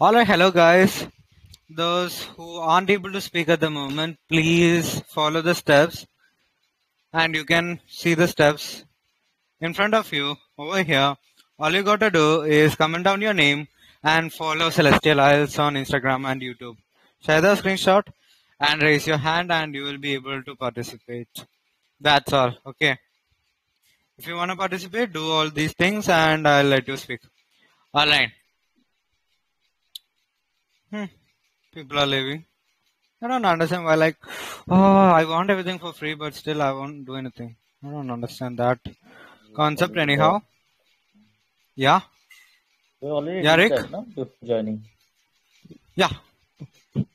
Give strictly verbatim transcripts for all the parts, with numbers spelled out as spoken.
All right, hello guys. Those who aren't able to speak at the moment, please follow the steps. And you can see the steps in front of you over here. All you got to do is comment down your name and follow Celestial Isles on Instagram and YouTube. Share the screenshot and raise your hand and you will be able to participate. That's all. Okay. If you want to participate, do all these things and I'll let you speak. All right. Hmm. People are leaving. I don't understand why, like, oh, I want everything for free, but still I won't do anything. I don't understand that concept anyhow. Yeah. We already yeah, Rick? That, no? Joining. Yeah.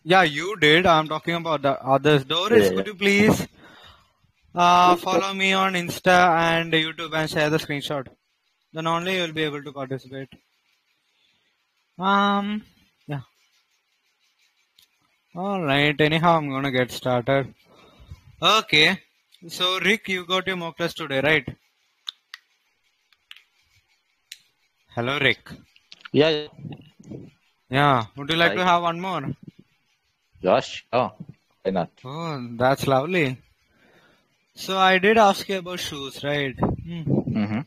Yeah, you did. I'm talking about the others. Doris, yeah, yeah. Could you please uh, follow me on Insta and YouTube and share the screenshot? Then only you'll be able to participate. Um. Yeah. All right. Anyhow, I'm gonna get started. Okay. So, Rick, you got your mock test today, right? Hello, Rick. Yeah. Yeah. Would you like Hi. to have one more? Gosh, oh, why not? Oh, that's lovely. So I did ask you about shoes, right? Mm. Mm-hmm.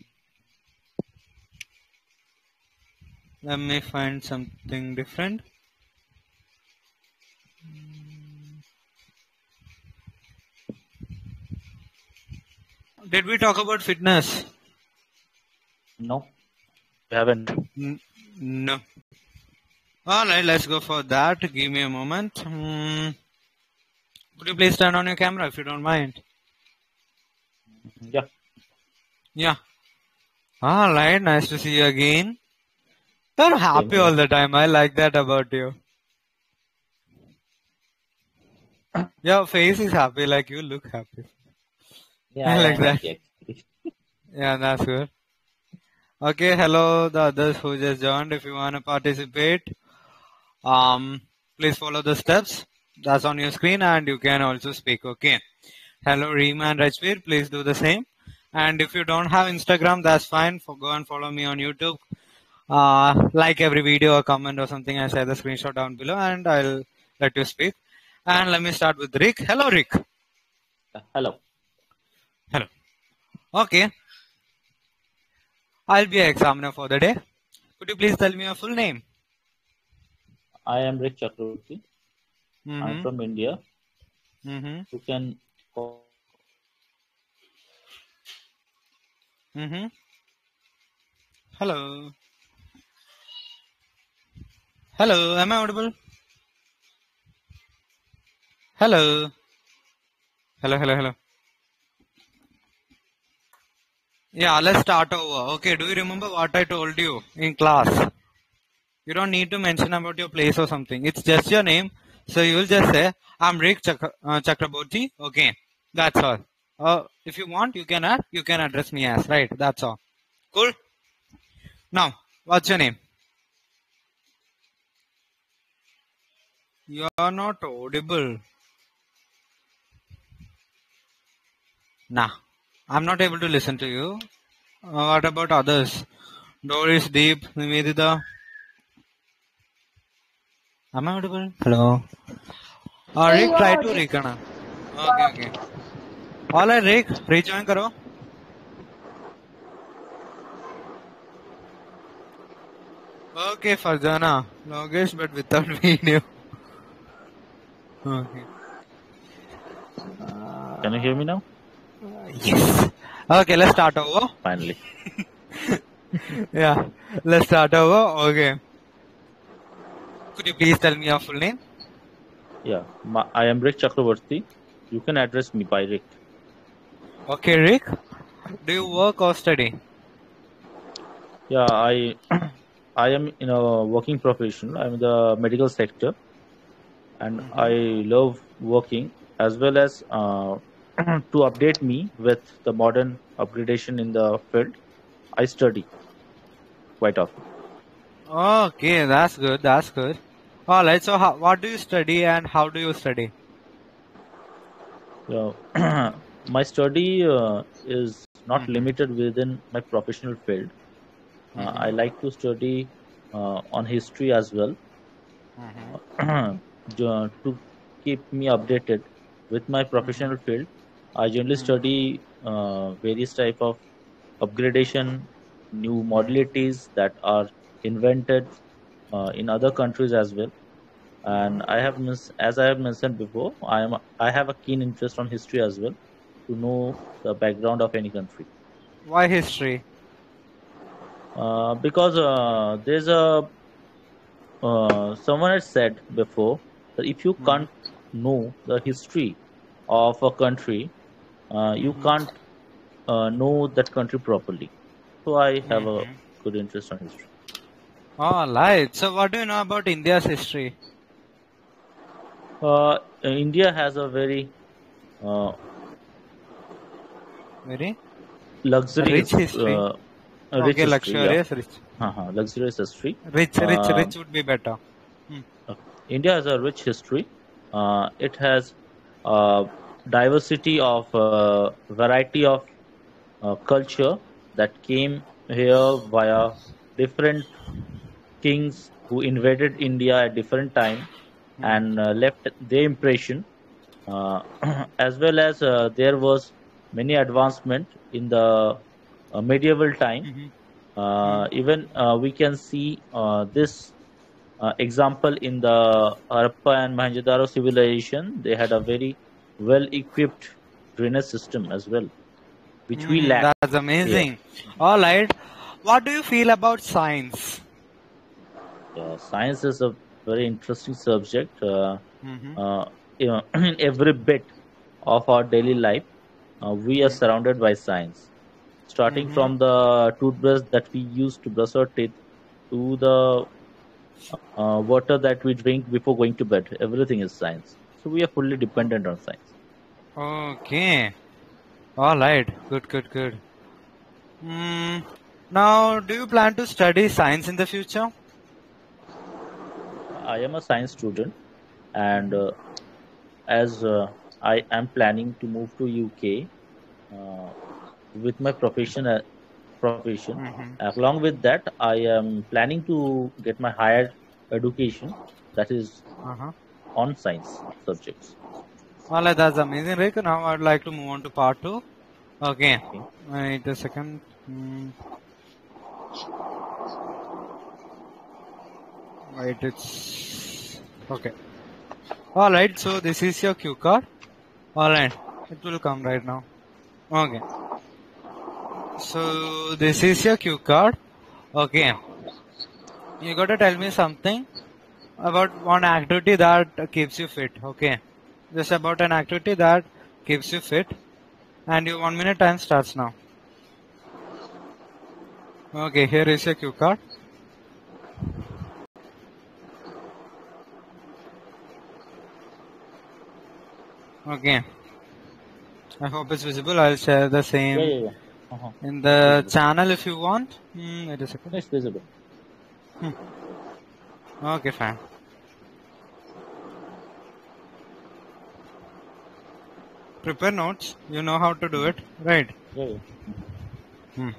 Let me find something different. Did we talk about fitness? No, we haven't. N- no. Alright, let's go for that. Give me a moment. Hmm. Could you please turn on your camera if you don't mind? Yeah. Yeah. Alright, nice to see you again. You're happy all the time. I like that about you. Your face is happy, like you look happy. Yeah, I like that. Yeah, that's good. Okay, hello the others who just joined. If you want to participate, Um, please follow the steps that's on your screen and you can also speak. Okay. Hello, Reema and Rajveer. Please do the same. And if you don't have Instagram, that's fine. For, go and follow me on YouTube. Uh, like every video or comment or something. I share the screenshot down below and I'll let you speak. And let me start with Rick. Hello, Rick. Uh, hello. Hello. Okay. I'll be an examiner for the day. Could you please tell me your full name? I am Rick Chaturvedi. Mm-hmm. I'm from India. Mm-hmm. You can call. Mm-hmm. Hello. Hello. Am I audible? Hello. Hello, hello, hello. Yeah, let's start over. Okay, do you remember what I told you in class? You don't need to mention about your place or something. It's just your name. So you will just say, I'm Rick Chak- uh, Chakraborty. Okay, that's all. Uh, if you want, you can add, you can address me as, right? That's all. Cool. Now, what's your name? You are not audible. Nah, I'm not able to listen to you. Uh, what about others? Doris, Deep, Nivedita. Am I audible? Hello. Uh, Rick, try to reconnect. Okay, okay. All right, Rick, rejoin karo. Okay, Farzana. Logish, but without video. Okay. Uh, Can you hear me now? Uh, yes. Okay, let's start over. Finally. Yeah, let's start over. Okay. Could you please tell me your full name? Yeah, my, I am Rick Chakraborty. You can address me by Rick. Okay, Rick. Do you work or study? Yeah, I I am in a working profession. I'm in the medical sector. And mm-hmm. I love working as well as uh, to update me with the modern upgradation in the field. I study quite often. Okay, that's good. That's good. All right. So, how, what do you study and how do you study? Yeah, uh, my study uh, is not mm-hmm. limited within my professional field. Uh, mm-hmm. I like to study uh, on history as well, Mm-hmm. To keep me updated with my professional field, I generally study uh, various type of upgradation, new modalities that are invented uh, in other countries as well. And I have, as I have mentioned before, I am I have a keen interest on history as well, to know the background of any country. Why history? Uh, because uh, there's a uh, someone has said before that if you mm-hmm. can't know the history of a country, uh, you mm-hmm. can't uh, know that country properly. So I have mm-hmm. a good interest on history. Oh, right. So what do you know about India's history? Uh, India has a very uh, very luxury rich history. Uh, a okay, rich luxurious, history, yeah. rich. Uh-huh, luxurious history. Rich, rich, uh, rich would be better. Hmm. Uh, India has a rich history. Uh, it has uh, diversity of uh, variety of uh, culture that came here via different kings who invaded India at different time. And uh, left their impression, uh, as well as uh, there was many advancement in the uh, medieval time. Mm-hmm. uh, even uh, we can see uh, this uh, example in the Harappa and Mohenjodaro civilization. They had a very well equipped drainage system as well, which mm, we lack. That's amazing. Yeah. All right, what do you feel about science? Uh, science is a very interesting subject. Uh, mm-hmm. uh, you know, in every bit of our daily life, uh, we are surrounded by science. Starting mm-hmm. from the toothbrush that we use to brush our teeth, to the uh, water that we drink before going to bed, everything is science. So we are fully dependent on science. Okay. All right. Good, good, good. Mm. Now, do you plan to study science in the future? I am a science student, and uh, as uh, I am planning to move to U K uh, with my profession, uh, profession. Mm-hmm. Along with that, I am planning to get my higher education, that is uh-huh. on science subjects. Well, that's amazing, Rick. Now I'd like to move on to part two. Okay. okay. Wait a second. Mm. Right, it's okay. All right, so this is your cue card. All right, it will come right now. Okay, so this is your cue card. Okay, you got to tell me something about one activity that keeps you fit. Okay, just about an activity that keeps you fit, and your one minute time starts now. Okay, here is your cue card. Okay, I hope it's visible. I'll share the same yeah, yeah, yeah. Uh-huh. in the channel if you want. Mm, wait a second. It's visible. Hmm. Okay, fine. Prepare notes. You know how to do it, right? Yeah. yeah. Hmm.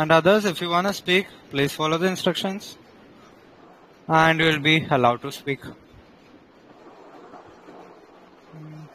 And others, if you want to speak, please follow the instructions. And you will be allowed to speak. Mm-hmm.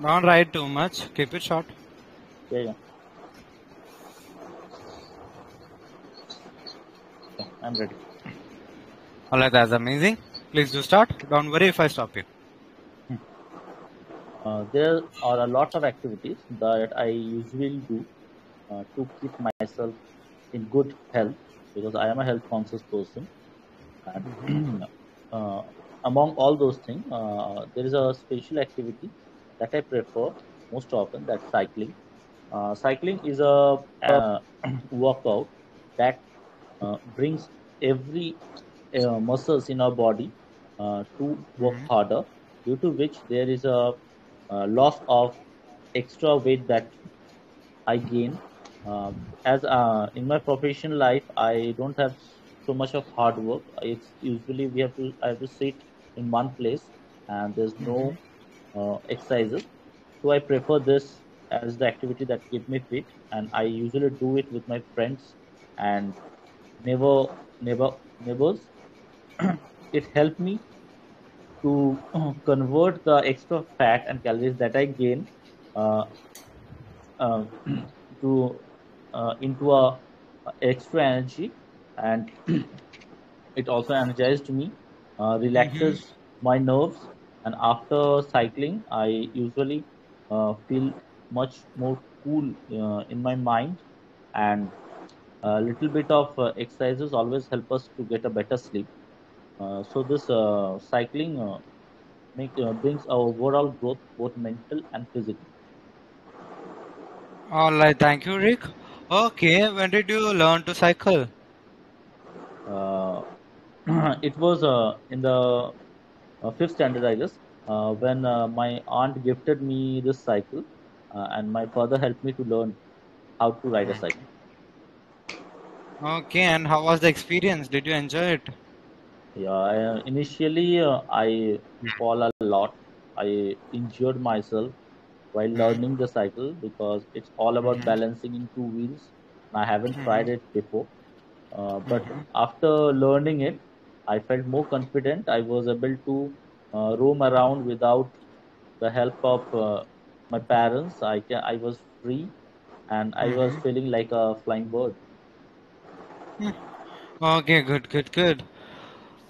Don't write too much. Keep it short. Yeah, yeah. yeah I'm ready. Alright, that's amazing. Please do start. Don't worry if I stop you. Hmm. Uh, there are a lot of activities that I usually do uh, to keep myself in good health, because I am a health conscious person. And uh, among all those things, uh, there is a special activity that I prefer most often, that cycling. Uh, cycling is a uh, workout that uh, brings every uh, muscles in our body uh, to work mm-hmm. harder, due to which there is a, a loss of extra weight that I gain. Uh, as uh, in my professional life, I don't have so much of hard work. It's usually we have to I have to sit in one place and there's no uh, exercises. So I prefer this as the activity that keeps me fit, and I usually do it with my friends and neighbor, neighbor, neighbors. It helped me to convert the extra fat and calories that I gain uh, uh, to uh, into a extra energy, and it also energized me, uh, relaxes mm-hmm. my nerves, and after cycling I usually uh, feel much more cool uh, in my mind, and a little bit of uh, exercises always help us to get a better sleep. Uh, so this uh, cycling uh, make, uh, brings our overall growth, both mental and physical. All right, thank you, Rick. Okay, when did you learn to cycle? Uh, it was uh, in the uh, fifth standard, I guess, uh, when uh, my aunt gifted me this cycle, uh, and my father helped me to learn how to ride a cycle. Okay, and how was the experience? Did you enjoy it? Yeah, I, initially uh, I fall a lot. I injured myself while learning the cycle, because it's all about balancing in two wheels. I haven't tried it before. Uh, but mm-hmm. after learning it, I felt more confident. I was able to uh, roam around without the help of uh, my parents. I can, I was free, and I mm-hmm. was feeling like a flying bird. Okay, good, good, good.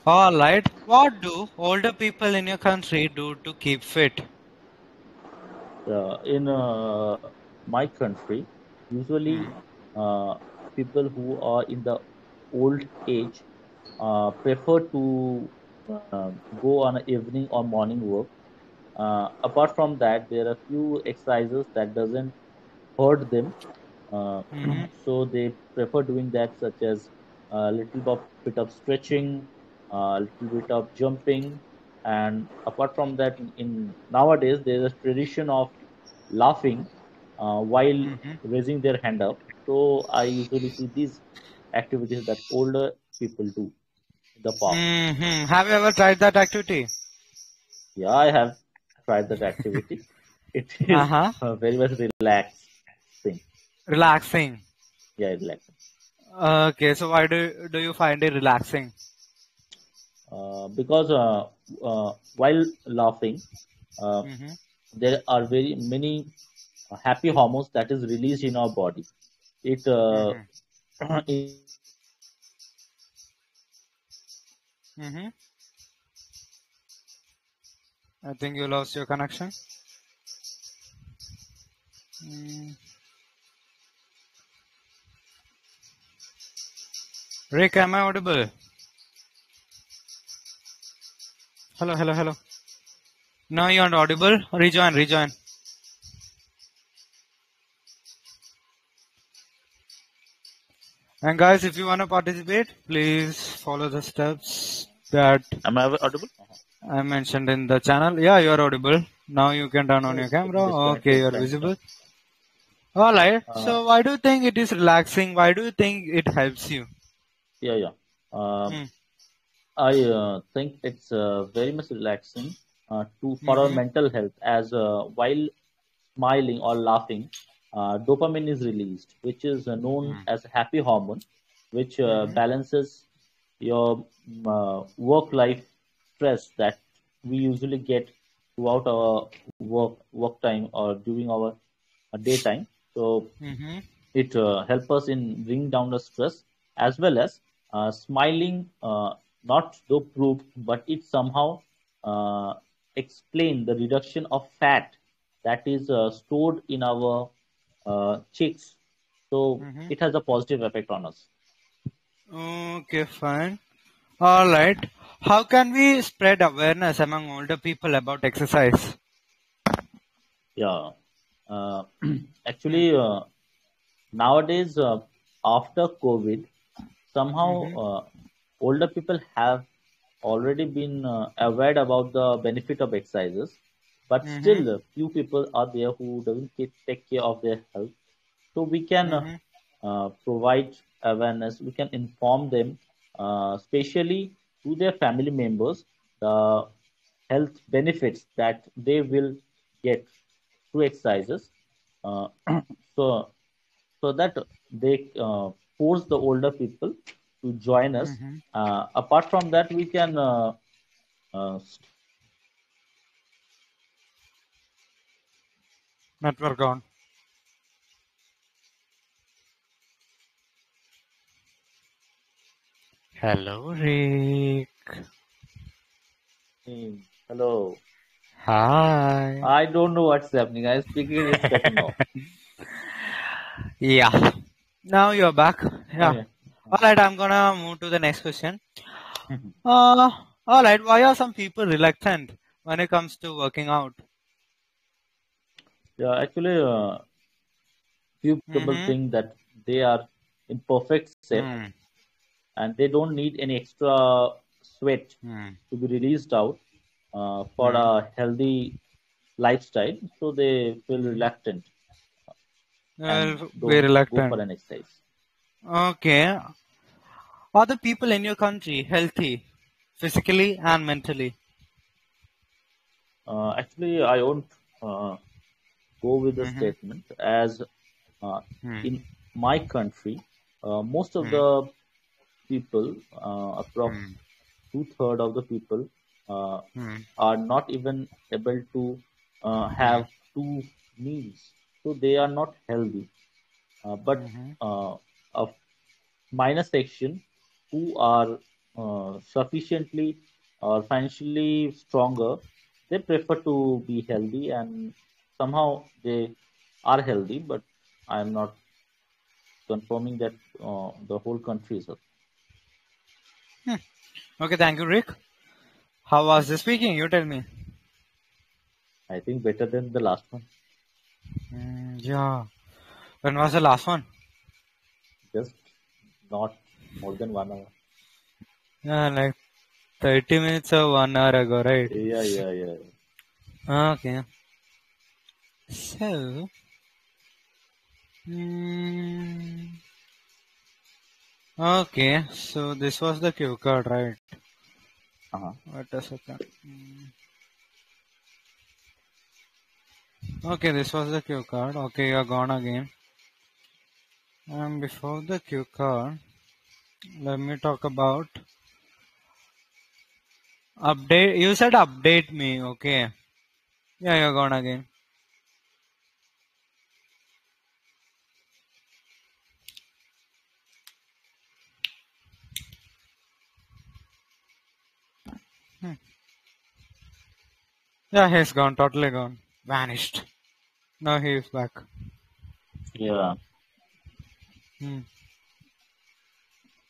All right. What do older people in your country do to keep fit? Uh, in uh, my country, usually uh, people who are in the old age uh, prefer to uh, go on an evening or morning walk. Uh, apart from that, there are few exercises that doesn't hurt them, uh, mm-hmm. so they prefer doing that, such as a little bit of stretching, a little bit of jumping, and apart from that, in nowadays there is a tradition of laughing uh, while mm-hmm. raising their hand up. So I usually see these activities that older people do in the park. Mm-hmm. Have you ever tried that activity? Yeah, I have tried that activity. It is uh-huh. a very, very relaxing. Relaxing? Yeah, relaxing. Okay, so why do, do you find it relaxing? Uh, because uh, uh, while laughing, uh, mm-hmm. there are very many happy hormones that is released in our body. It uh, mm-hmm. is mm-hmm. I think you lost your connection. Mm. Rick, am I audible? Hello, hello, hello. Now you are audible. Rejoin, rejoin. And guys, if you want to participate, please follow the steps that am I audible? I mentioned in the channel. Yeah, you are audible. Now you can turn on your camera. Okay, you are visible. All right. Uh, so why do you think it is relaxing? Why do you think it helps you? Yeah, yeah. Um, hmm. I uh, think it's uh, very much relaxing uh, to for mm-hmm. our mental health, as uh, while smiling or laughing, Uh, dopamine is released, which is uh, known mm. as happy hormone, which uh, mm-hmm. balances your uh, work-life stress that we usually get throughout our work work time or during our uh, daytime. So mm-hmm. it uh, helps us in bringing down the stress, as well as uh, smiling. Uh, not though proof, but it somehow uh, explains the reduction of fat that is uh, stored in our Uh, cheeks, so mm-hmm. it has a positive effect on us. Okay, fine. All right. How can we spread awareness among older people about exercise? Yeah. Uh, actually, uh, nowadays, uh, after COVID, somehow mm-hmm. uh, older people have already been uh, aware about the benefit of exercises, but mm-hmm. still uh, few people are there who doesn't take care of their health. So we can mm-hmm. uh, uh, provide awareness, we can inform them, uh, especially to their family members, the health benefits that they will get through exercises. Uh, so, so that they uh, force the older people to join us. Mm-hmm. Uh, apart from that, we can uh, uh, network on. Hello, Rick. Hey, hello. Hi. I don't know what's happening. I was speaking in Spanish. Yeah. Now you're back. Yeah. Okay. All right. I'm gonna move to the next question. uh, all right. Why are some people reluctant when it comes to working out? Yeah. Actually, uh, few people mm-hmm. think that they are in perfect shape mm. and they don't need any extra sweat mm. to be released out. Uh, for mm. a healthy lifestyle, so they feel reluctant. Well, be reluctant. Go for an exercise. Okay. Are the people in your country healthy, physically and mentally? Uh, actually, I won't uh, go with the mm-hmm. statement, as uh, mm. in my country, uh, most of mm. the people, uh, approx mm. two-thirds of the people, Uh, hmm. are not even able to uh, have two meals, so they are not healthy. Uh, but mm-hmm. uh, a minor section who are uh, sufficiently or financially stronger, they prefer to be healthy, and somehow they are healthy. But I am not confirming that uh, the whole country is healthy. Hmm. Okay, thank you, Rick. How was this speaking? You tell me. I think better than the last one. Mm, yeah. When was the last one? Just not more than one hour. Yeah, like thirty minutes or one hour ago, right? Yeah, yeah, yeah. yeah. Okay. So, mm, okay. So this was the cue card, right? Uh-huh. Wait a second. Okay, this was the cue card. Okay, you're gone again. And before the cue card, let me talk about update. You said update me, okay? Yeah, you're gone again. Hmm. Yeah, he's gone, totally gone, vanished. Now he is back. Yeah. Hmm.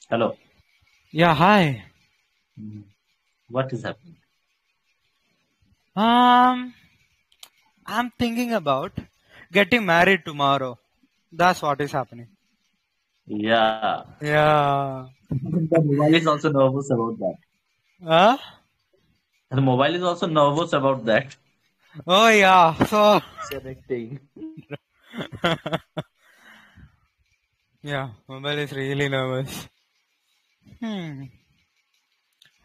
Hello. Yeah, hi. What is happening? Um, I'm thinking about getting married tomorrow. That's what is happening. Yeah. Yeah. The mobile is also nervous about that. Huh? The mobile is also nervous about that. Oh yeah, so connecting. Yeah, mobile is really nervous. Hmm.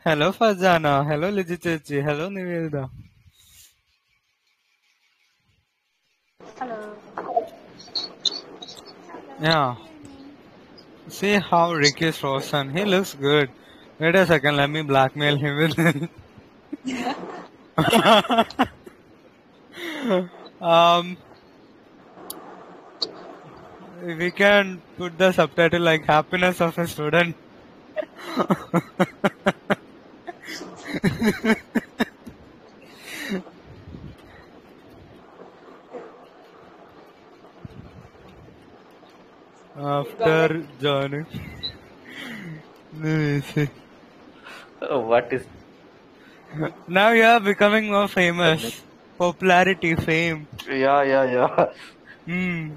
Hello Fazana. Hello Lijitachi. Hello Nivelda. Hello. Yeah. See how Rick is frozen. He looks good. Wait a second. Let me blackmail him with it. Yeah. um, we can put the subtitle like happiness of a student. After joining. Let me see. Oh, what is... Now you are becoming more famous. Popularity, fame. Yeah, yeah, yeah. Hmm.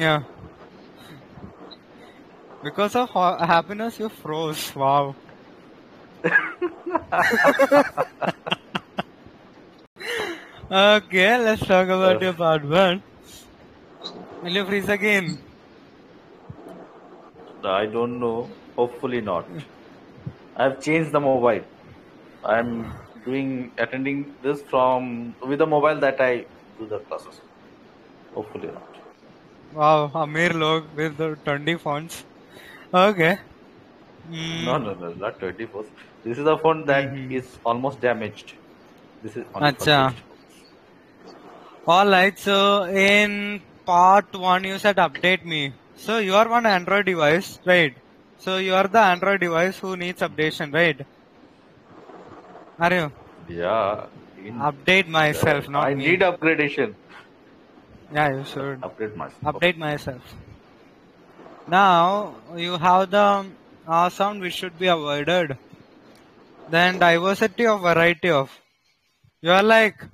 Yeah. Because of happiness, you froze. Wow. Okay, let's talk about your part one. Will you freeze again? I don't know. Hopefully not. I've changed the mobile. I'm doing attending this from with the mobile that I do the classes. Hopefully not. Wow, Amir log with the twenty fonts. Okay. Mm. No, no, no, not twenty fonts. This is a font that mm-hmm. is almost damaged. This is. Acha. All right. So in part one, you said update me. So you are one Android device, right? So you are the Android device who needs updation, right? Are you? Yeah. Update myself, yeah. not I me. need upgradation. Yeah, you should. Update myself. Update myself. Now you have the uh, sound which should be avoided. Then diversity of variety of. You are like,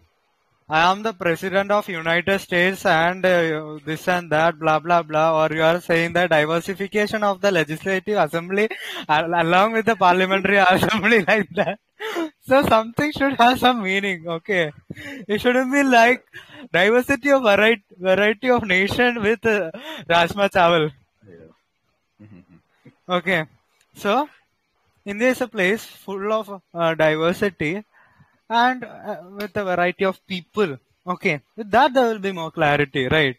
I am the president of United States and uh, this and that, blah, blah, blah. Or you are saying that diversification of the legislative assembly along with the parliamentary assembly like that. So something should have some meaning, okay? It shouldn't be like diversity of variety, variety of nation with uh, Rajma Chawal. Yeah. Okay. So India is a place full of uh, diversity and uh, with a variety of people. Okay. With that, there will be more clarity, right?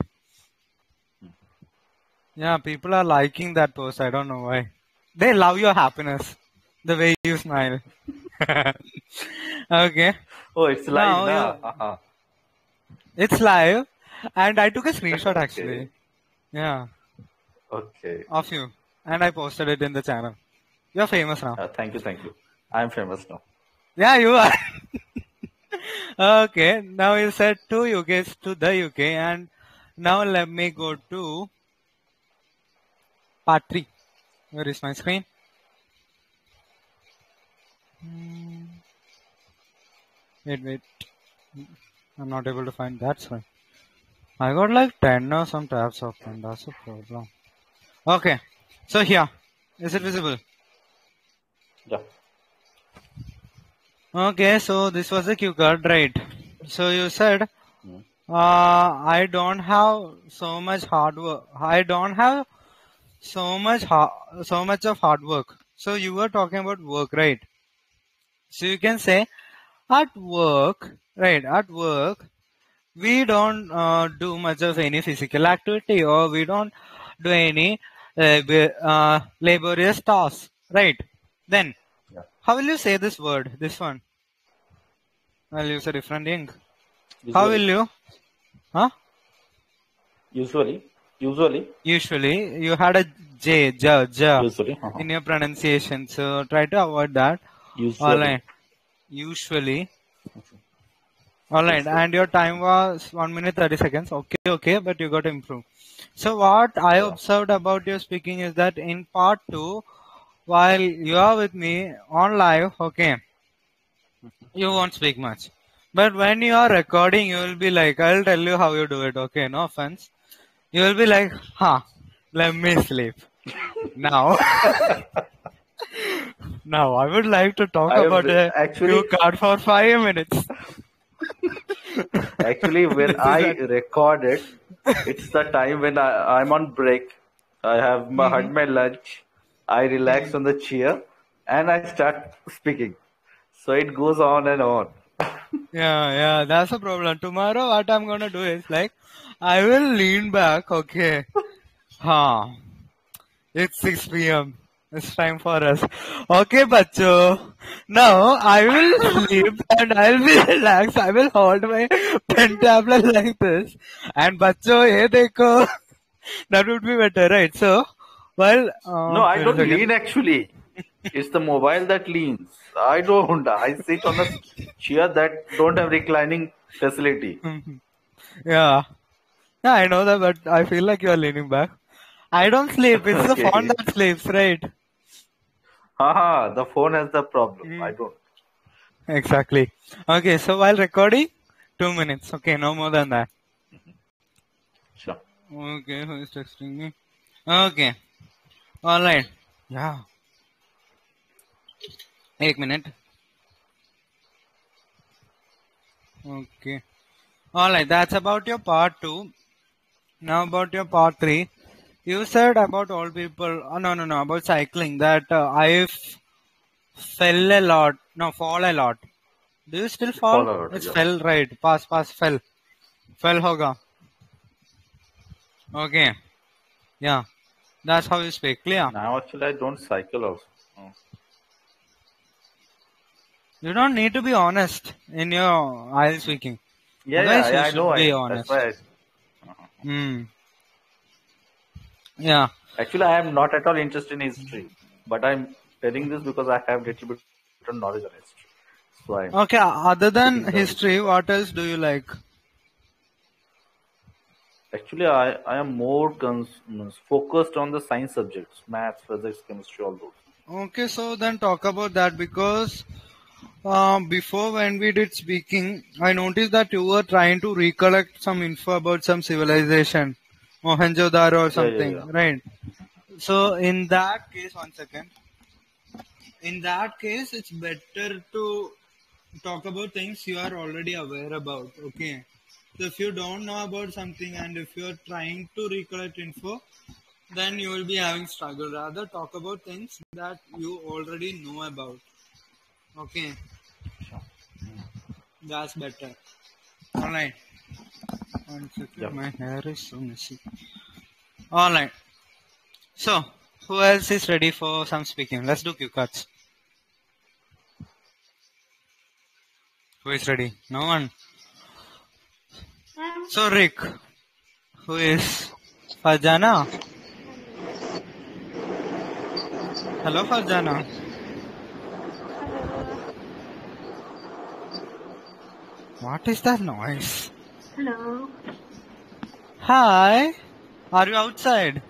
Yeah, people are liking that post. I don't know why. They love your happiness. The way you smile. Okay. Oh, it's live now. Nah. Uh-huh. It's live. And I took a screenshot actually. Okay. Yeah. Okay. Of you. And I posted it in the channel. You're famous now. Uh, thank you, thank you. I'm famous now. Yeah, you are. Okay. Now you said two U Ks to the U K. And now let me go to part three. Where is my screen? Wait, wait. I'm not able to find that side. I got like ten or some tabs open. That's a problem. Okay. So here. Is it visible? Yeah. Okay. So this was the cue card, right? So you said, yeah. uh, I don't have so much hard work. I don't have so much, ha- so much of hard work. So you were talking about work, right? So you can say at work, right, at work, we don't uh, do much of any physical activity or we don't do any lab- uh, laborious tasks, right? Then, yeah. How will you say this word, this one? I'll use a different ink. Usually. How will you? Huh? Usually. Usually. Usually. You had a J, J, J Usually. Uh-huh. in your pronunciation. So try to avoid that. Usually. All right. Usually. Okay. All right. Usually. And your time was one minute thirty seconds. Okay, okay. But you got to improve. So what I yeah. observed about your speaking is that in part two, while you are with me on live, okay, you won't speak much. But when you are recording, you will be like, I'll tell you how you do it. Okay, no offense. You will be like, huh, let me sleep. Now. Now, I would like to talk I about the cue card for five minutes. Actually, when I a... record it, it's the time when I, I'm on break. I have my, mm-hmm. had my lunch. I relax mm-hmm. on the chair and I start speaking. So it goes on and on. Yeah, yeah, that's a problem. Tomorrow, what I'm going to do is like, I will lean back. Okay. Huh. It's six p.m. It's time for us. Okay, bacho. Now, I will sleep and I'll be relaxed. I will hold my pen tablet like this. And bacho, hey, dekho. That would be better, right? So, well... Uh, no, I don't again. lean actually. It's the mobile that leans. I don't. I sit on a chair that don't have reclining facility. Mm-hmm. Yeah. Yeah, I know that, but I feel like you are leaning back. I don't sleep. It's okay. The phone that sleeps, right? Aha, the phone has the problem. Mm. I don't. Exactly. Okay, so while recording, two minutes. Okay, no more than that. Sure. Okay, who is texting me? Okay. Online. Yeah. एक minute. Okay. Alright, that's about your part two. Now about your part three. You said about all people. Oh, no, no, no. About cycling. That uh, I fell a lot. No, fall a lot. Do you still fall? fall lot, it's yeah. fell, right? Pass, pass, fell. Fell hoga. Okay. Yeah. That's how you speak. Clear? Now actually I don't cycle also. Oh. You don't need to be honest in your aisle speaking. Yeah, Otherwise, yeah, yeah I know. Be I, honest. That's why I... Mm. Yeah. Actually, I am not at all interested in history, but I'm telling this because I have little bit of knowledge on history. So I'm okay. Other than history, what else do you like? Actually, I, I am more cons focused on the science subjects, maths, physics, chemistry, all those. Okay, so then talk about that because uh, before when we did speaking, I noticed that you were trying to recollect some info about some civilization, Mohenjodaro or something, yeah, yeah, yeah. right? So in that case, one second. In that case, it's better to talk about things you are already aware about, okay? So if you don't know about something and if you are trying to recollect info, then you will be having struggle. Rather, talk about things that you already know about. Okay. That's better. Alright. One second. Yep. My hair is so messy. Alright. So, who else is ready for some speaking? Let's do cue cards. Who is ready? No one. So Rick, who is Farjana? Hello Farjana. What is that noise? Hello. Hi. Are you outside?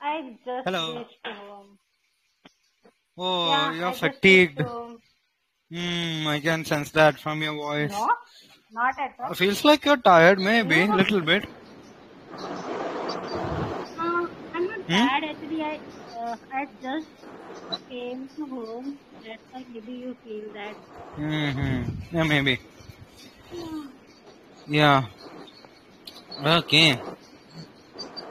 I just Hello. reached home. Oh, yeah, you're I fatigued. Hmm, I can sense that from your voice. No, not at all. Feels like you're tired, maybe, a no. little bit. Uh, I'm not hmm? tired, actually. I, uh, I just came to home. That's why maybe you feel that. Mm-hmm. Yeah, maybe. Yeah. Okay.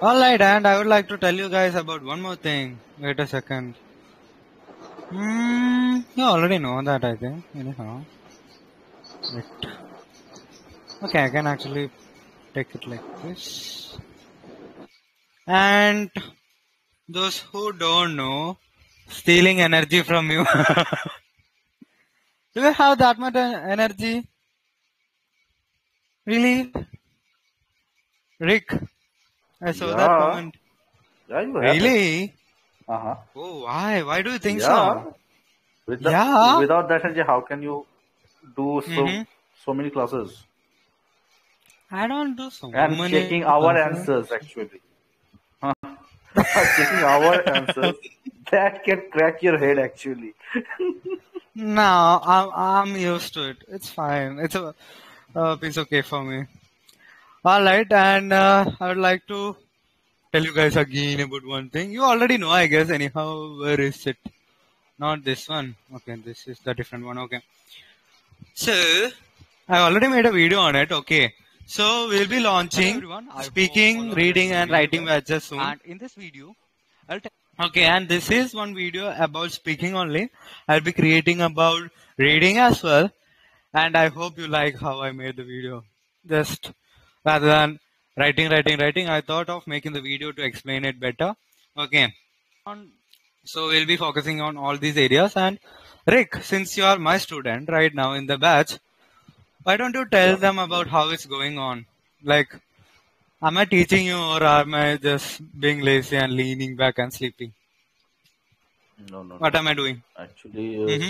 Alright, and I would like to tell you guys about one more thing. Wait a second. Hmm, you already know that, I think. Anyhow. Wait. Okay, I can actually take it like this. And those who don't know, stealing energy from you. Do you have that much energy? Really? Rick, I saw yeah. that comment. Yeah, you have really? It. Uh-huh. Oh, why? Why do you think yeah. so? Without, yeah. without that energy, how can you do so mm-hmm. so many classes? I don't do so I'm many. I'm checking classes. our answers actually. Huh? checking our answers. That can crack your head actually. No, I'm I'm used to it. It's fine. It's a uh, it's okay for me. All right, and uh, I would like to. Tell you guys again about one thing. You already know, I guess. Anyhow, where is it? Not this one. Okay, this is the different one. Okay. So, I already made a video on it. Okay. So, we'll be launching speaking, reading, and writing badges soon. And in this video, I'll tell. Okay, and this is one video about speaking only. I'll be creating about reading as well. And I hope you like how I made the video. Just rather than. Writing, writing, writing. I thought of making the video to explain it better. Okay. So we'll be focusing on all these areas. And Rick, since you are my student right now in the batch, why don't you tell them about how it's going on? Like, am I teaching you or am I just being lazy and leaning back and sleeping? No, no. What no. am I doing? Actually, uh, mm-hmm.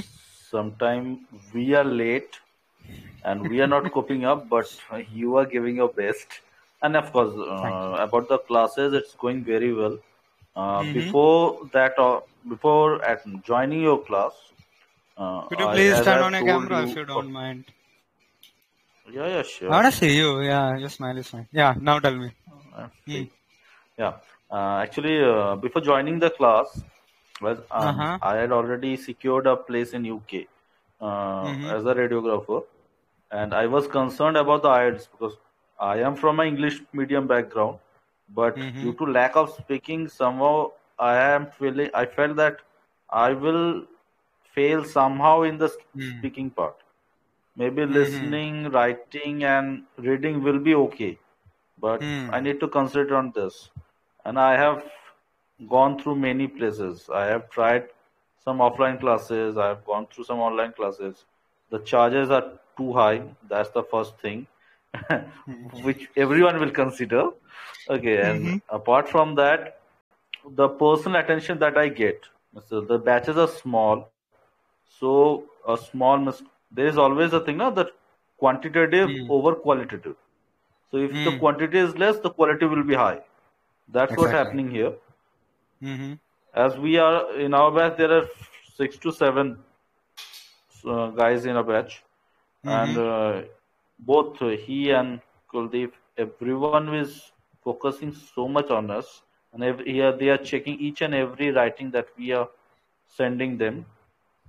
sometimes we are late and we are not coping up, but you are giving your best. And of course, uh, about the classes, it's going very well. Uh, mm-hmm. Before that, uh, before at joining your class, uh, could you please I, turn on your camera you, if you don't uh, mind? Yeah, yeah, sure. I want to see you. Yeah, your smile is fine. Yeah, now tell me. Uh, mm. Yeah, Uh, actually, uh, before joining the class, well, um, uh-huh. I had already secured a place in U K uh, mm-hmm. as a radiographer, and I was concerned about the I E L T S because I am from an English medium background, but mm-hmm. due to lack of speaking, somehow I am feeling I felt that I will fail somehow in the mm. speaking part. Maybe mm-hmm. listening, writing, and reading will be okay, but mm. I need to consider on this. And I have gone through many places. I have tried some offline classes. I have gone through some online classes. The charges are too high. That's the first thing, which everyone will consider. Okay. And mm-hmm. apart from that, the personal attention that I get. So the batches are small. So a small mistake. There is always a thing now that quantitative mm. over qualitative. So if mm. the quantity is less, the quality will be high. That's exactly. what's happening here. Mm-hmm. As we are in our batch, there are six to seven uh, guys in a batch, mm-hmm. and uh, both he and Kuldeep, everyone is focusing so much on us, and every, here they are checking each and every writing that we are sending them.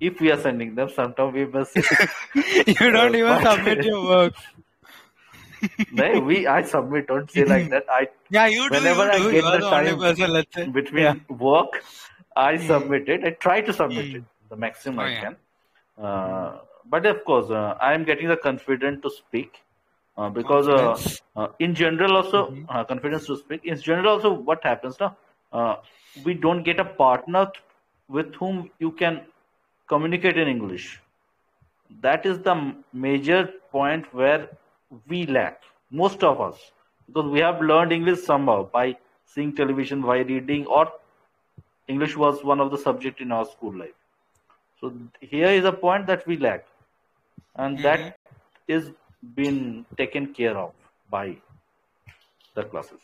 If we are sending them, sometimes we must. You don't uh, even submit your work. No, we I submit. Don't say like that. I yeah, you do. Whenever you do, I get the, the time person, let's say. Between yeah. work, I submit it. I try to submit mm. it the maximum oh, I can. Yeah. Uh, but of course, uh, I am getting the confidence to speak uh, because uh, uh, in general also mm-hmm. uh, confidence to speak. In general also, what happens now? Uh, we don't get a partner with whom you can communicate in English. That is the major point where we lack, most of us, because we have learned English somehow by seeing television, by reading, or English was one of the subjects in our school life. So here is a point that we lack, and mm-hmm. that is being taken care of by the classes.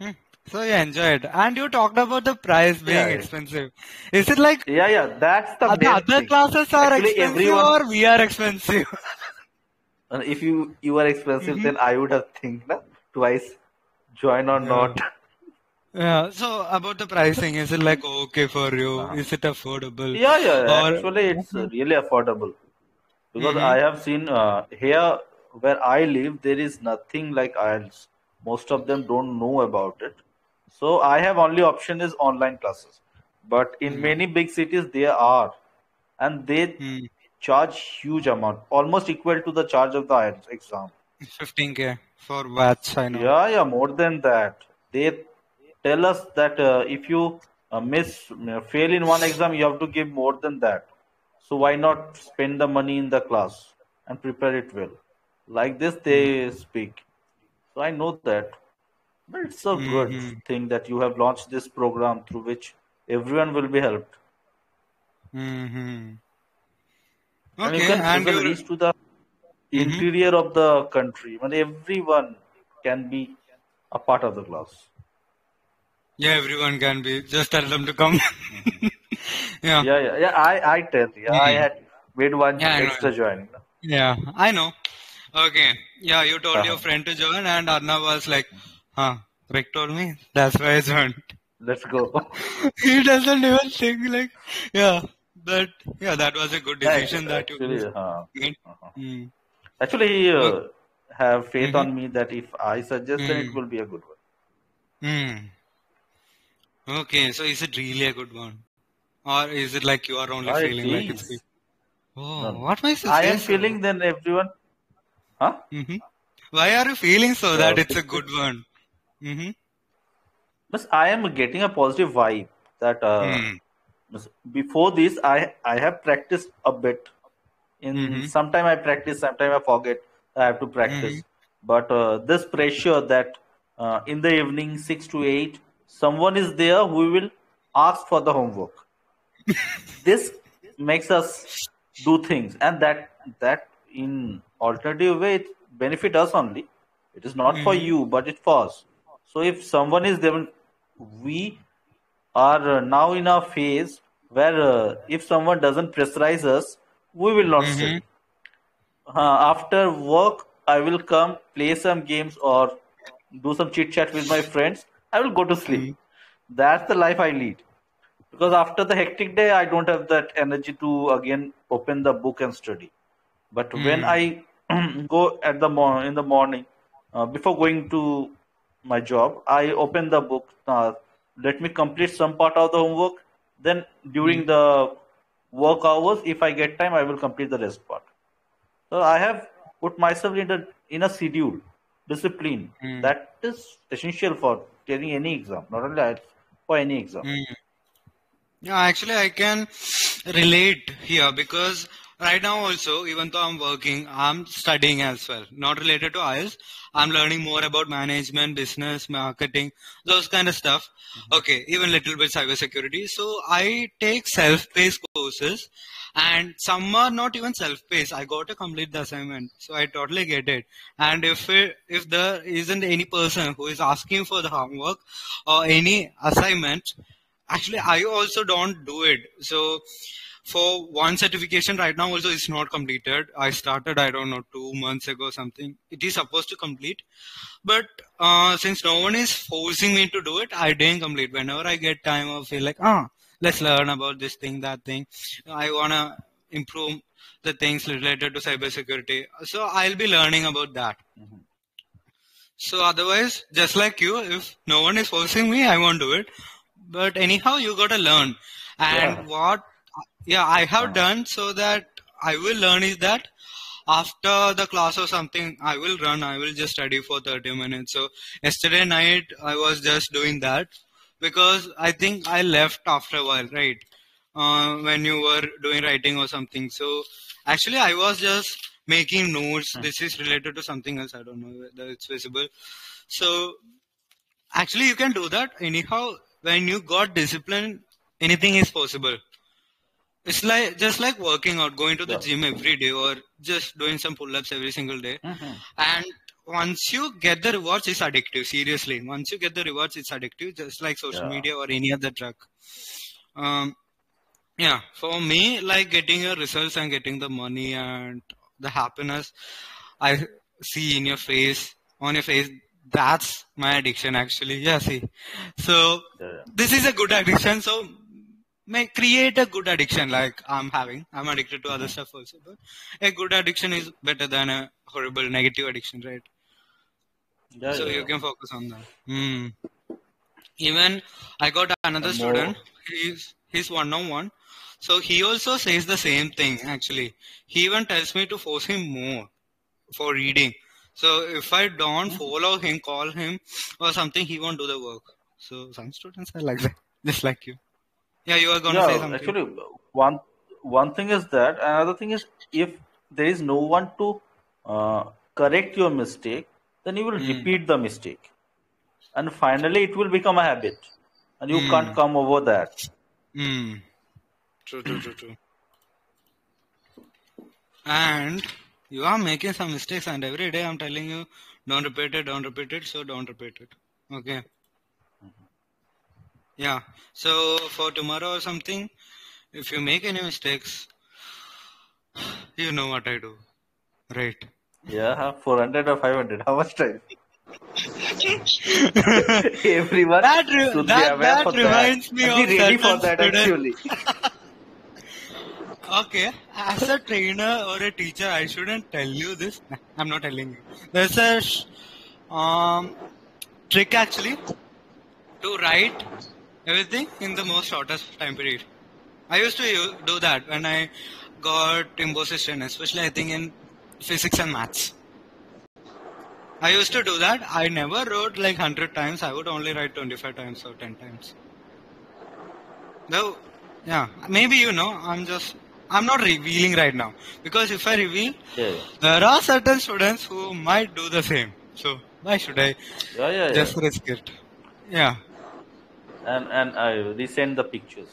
Hmm. So you enjoyed, and you talked about the price being yeah, expensive. Is it like yeah, yeah? That's the, the other thing. Classes are actually expensive, everyone... or we are expensive. And if you, you are expensive, mm-hmm. then I would have think na, twice, join or yeah. not. Yeah. So about the pricing, is it like okay for you? Uh-huh. Is it affordable? Yeah, yeah. Or... Actually, it's really affordable because mm-hmm. I have seen uh, here where I live, there is nothing like I E L T S. Most of them don't know about it. So I have only option is online classes. But in mm-hmm. many big cities, there are, and they. Mm-hmm. charge huge amount, almost equal to the charge of the I E L T S exam. fifteen K for batch, I know. Yeah, yeah, more than that. They tell us that uh, if you uh, miss, fail in one exam, you have to give more than that. So why not spend the money in the class and prepare it well? Like this, they mm-hmm. speak. So I know that. But it's a mm-hmm. good thing that you have launched this program through which everyone will be helped. Mm-hmm. Okay, and you can, and you can reach to the mm-hmm. interior of the country. When everyone can be a part of the class. Yeah, everyone can be. Just tell them to come. yeah. yeah, yeah, yeah. I, I tell. Yeah, mm-hmm. I had made one yeah, extra join. Yeah, I know. Okay. Yeah, you told uh-huh. your friend to join, and Arna was like, "Huh, Rick told me. That's why I joined. Let's go." He doesn't even think like, yeah. But yeah, that was a good decision yeah, that actually, you uh, uh-huh. mm. actually uh, have faith mm-hmm. on me that if I suggest, mm. it will be a good one. Mm. Okay, so is it really a good one, or is it like you are only I feeling like it's? Good? Oh, no. What my I am feeling so? Then everyone. Huh? Mm-hmm. Why are you feeling so no, that it's a good one? Mm-hmm. But I am getting a positive vibe that. Uh, mm. Before this, I, I have practiced a bit. In mm-hmm. sometime I practice, sometime I forget. I have to practice. Mm-hmm. But uh, this pressure that uh, in the evening six to eight, someone is there who will ask for the homework. This makes us do things, and that that in alternative way it benefit us only. It is not mm-hmm. for you, but it's for us. So if someone is there, we. Are uh, now in a phase where uh, if someone doesn't pressurize us, we will not mm-hmm. stay. Uh, after work, I will come play some games or do some chit chat with my friends, I will go to sleep. Mm-hmm. That's the life I lead. Because after the hectic day, I don't have that energy to again open the book and study. But mm. when I go at the mor- in the morning, uh, before going to my job, I open the book. Uh, let me complete some part of the homework. Then during mm. the work hours, if I get time, I will complete the rest part. So I have put myself in a, in a schedule, discipline. Mm. That is essential for taking any exam, not only for any exam. Mm. Yeah, actually I can relate here because right now also, even though I'm working, I'm studying as well, not related to I E L T S. I'm learning more about management, business, marketing, those kind of stuff. Mm-hmm. Okay, even little bit cybersecurity. So I take self-paced courses and some are not even self-paced. I got to complete the assignment. So I totally get it. And if it, if there isn't any person who is asking for the homework or any assignment, actually, I also don't do it. So for one certification right now also it's not completed. I started, I don't know, two months ago something. It is supposed to complete. But uh, since no one is forcing me to do it, I didn't complete. Whenever I get time, I feel like, ah, let's learn about this thing, that thing. I want to improve the things related to cybersecurity. So I'll be learning about that. Mm-hmm. So otherwise, just like you, if no one is forcing me, I won't do it. But anyhow, you got to learn. And yeah. what yeah, I have done so that I will learn is that after the class or something, I will run. I will just study for thirty minutes. So yesterday night, I was just doing that because I think I left after a while, right? Uh, when you were doing writing or something. So actually, I was just making notes. This is related to something else. I don't know whether it's visible. So actually, you can do that anyhow. When you got discipline, anything is possible. It's like just like working out, going to the yeah. gym every day or just doing some pull-ups every single day. Mm-hmm. And once you get the rewards, it's addictive, seriously. Once you get the rewards, it's addictive, just like social yeah. media or any other drug. Um, yeah, for me, like getting your results and getting the money and the happiness I see in your face, on your face, that's my addiction actually. Yeah, see. So yeah. this is a good addiction. So may create a good addiction like I'm having. I'm addicted to mm-hmm. other stuff also. But a good addiction is better than a horrible negative addiction, right? Yeah, so yeah. you can focus on that. Mm. Even I got another and student. He's, he's one-on-one. So he also says the same thing actually. He even tells me to force him more for reading. So if I don't follow him, call him or something, he won't do the work. So some students are like that, just like you. Yeah, you are going yeah, to say something. Actually, one one thing is that. Another thing is if there is no one to uh, correct your mistake, then you will mm. repeat the mistake. And finally, it will become a habit. And you mm. can't come over that. Mm. True, true, true, true. And... you are making some mistakes and every day I'm telling you, don't repeat it, don't repeat it, so don't repeat it. Okay. Mm-hmm. Yeah. So for tomorrow or something, if you make any mistakes, you know what I do. Right. Yeah, four hundred or five hundred, how much time? Everyone that re- should that, be aware that for reminds that. Me of be ready for that student. Actually. Okay, as a trainer or a teacher, I shouldn't tell you this. I'm not telling you. There's a um, trick actually to write everything in the most shortest time period. I used to do that when I got imposition, especially I think in physics and maths. I used to do that. I never wrote like one hundred times. I would only write twenty-five times or ten times. No, yeah, maybe you know, I'm just... I'm not revealing right now because if I reveal, yeah, yeah. there are certain students who might do the same. So why should I yeah, yeah, just yeah. risk it? Yeah. And and I resend the pictures.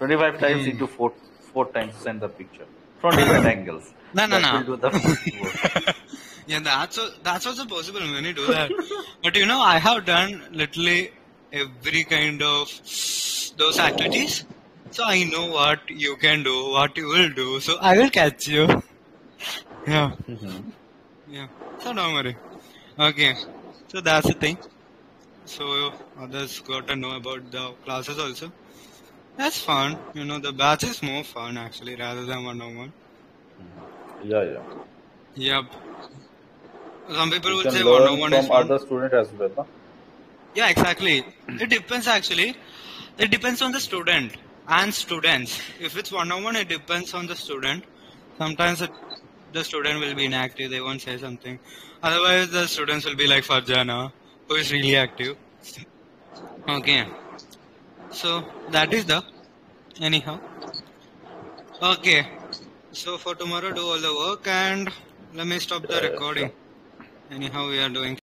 twenty-five times mm. into four four times send the picture from different angles. No, no, that no. Will do the yeah, that's also, that's also possible when you do that. But you know, I have done literally every kind of those activities. So I know what you can do, what you will do. So I will catch you. Yeah. Mm-hmm. Yeah. So don't worry. Okay. So that's the thing. so others got to know about the classes also. That's fun, you know, the batch is more fun actually rather than one-on-one. Yeah, yeah. Yep. Some people will say one-on-one is fun. From other student as well, huh? Yeah, exactly. It depends actually. It depends on the student and students. If it's one-on-one, it depends on the student. Sometimes it, the student will be inactive, they won't say something. Otherwise, the students will be like Farjana, who is really active. Okay. So, that is the... Anyhow. Okay. So, for tomorrow, do all the work and let me stop the recording. Anyhow, we are doing...